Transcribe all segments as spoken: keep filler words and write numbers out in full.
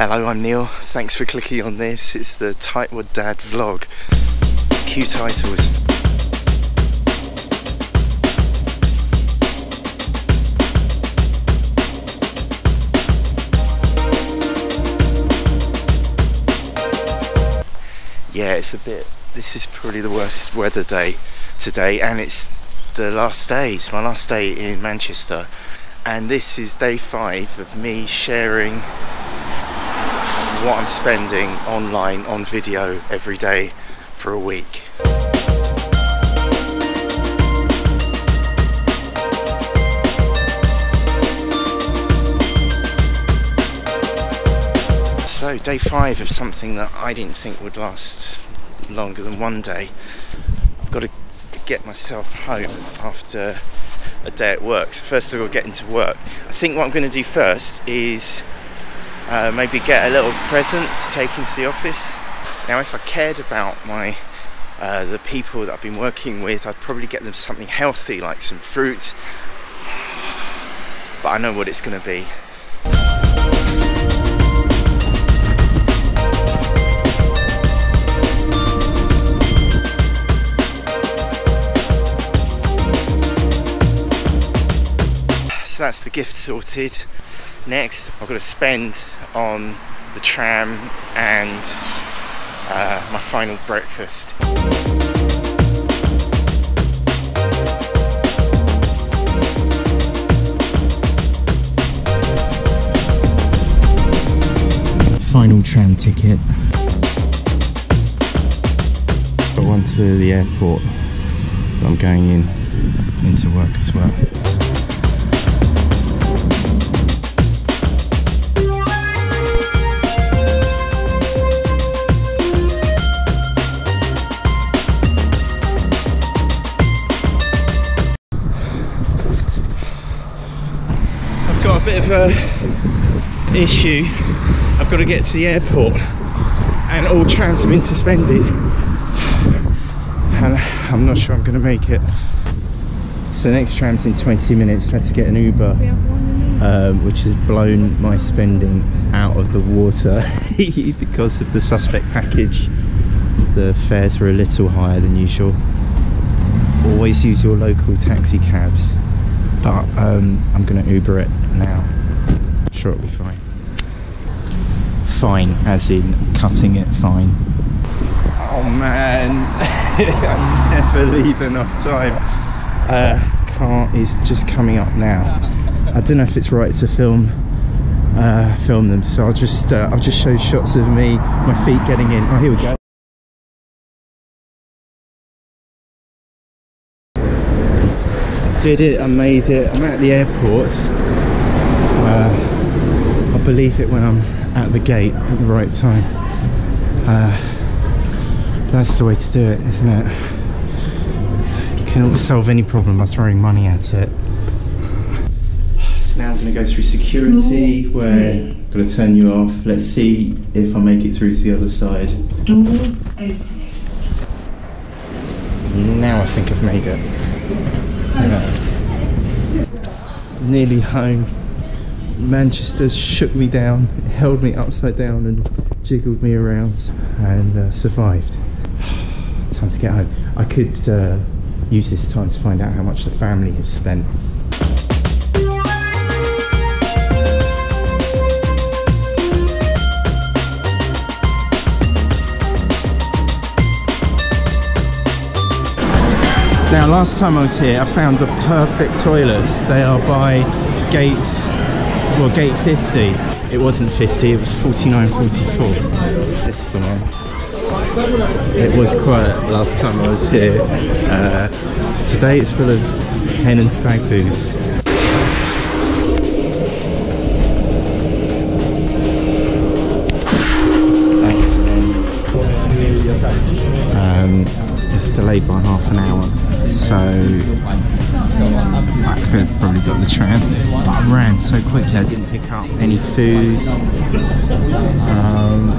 Hello, I'm Neil. Thanks for clicking on this. It's the Tightwad Dad vlog. Cue titles. Yeah, it's a bit, this is probably the worst weather day today, and it's the last day, it's my last day in Manchester, and this is day five of me sharing what I'm spending online on video every day for a week. So day five of something that I didn't think would last longer than one day. I've got to get myself home after a day at work. So first of all, get into work. I think what I'm going to do first is uh, maybe get a little present to take into the office. Now, if I cared about my uh, the people that I've been working with, I'd probably get them something healthy like some fruit. But I know what it's going to be. So that's the gift sorted. Next, I've got to spend on the tram and uh, my final breakfast. Final tram ticket. Got one to the airport. I'm going in into work as well. Bit of a issue. I've got to get to the airport and all trams have been suspended and I'm not sure I'm going to make it. So the next tram's in twenty minutes. I had to get an Uber um, which has blown my spending out of the water because of the suspect package. The fares were a little higher than usual. Always use your local taxi cabs, but um, I'm going to Uber it now. I'm sure it'll be fine. Fine as in cutting it fine. Oh man, I never leave enough time. Uh, car is just coming up now. I don't know if it's right to film uh, film them, so I'll just uh, I'll just show shots of me, my feet getting in. Oh, here we go. Did it, I made it. I'm at the airport. Uh, I believe it when I'm at the gate at the right time. Uh, that's the way to do it, isn't it? You can solve any problem by throwing money at it. So now I'm going to go through security where I'm going to turn you off. Let's see if I make it through to the other side. Now I think I've made it. Yeah. Nearly home. Manchester shook me down, held me upside down and jiggled me around, and uh, survived. Time to get home. I could uh, use this time to find out how much the family have spent. Now, last time I was here, I found the perfect toilets. They are by gates, well, gate fifty. It wasn't fifty, it was forty-nine forty-four. This is the one. It was quiet last time I was here. Uh, today it's full of hen and stag doos. Um, It's delayed by half an hour, so I could have probably got the tram, but I ran so quickly I didn't pick up any food. Um,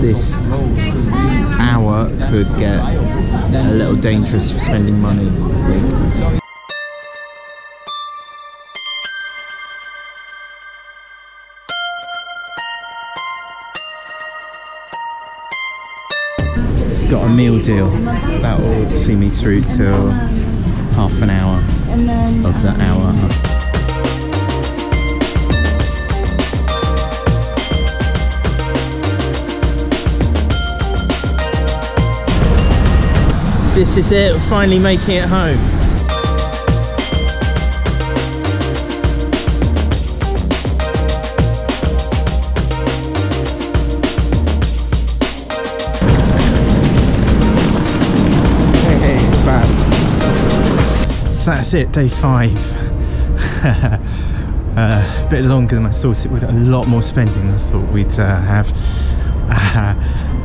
this hour could get a little dangerous for spending money. got a meal deal. That will see me through till half an hour of the hour. This is it, we're finally making it home. Hey, bad. So that's it, day five. uh, a bit longer than I thought it would, a lot more spending than I thought we'd uh, have. Uh,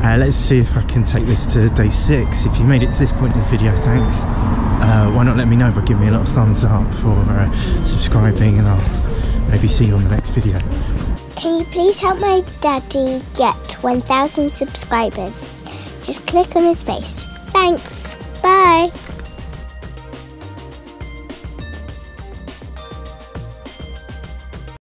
Uh, let's see if I can take this to day six. If you made it to this point in the video, thanks. Uh, why not let me know by giving me a lot of thumbs up or uh, subscribing, and I'll maybe see you on the next video. Can you please help my daddy get one thousand subscribers? Just click on his face. Thanks. Bye.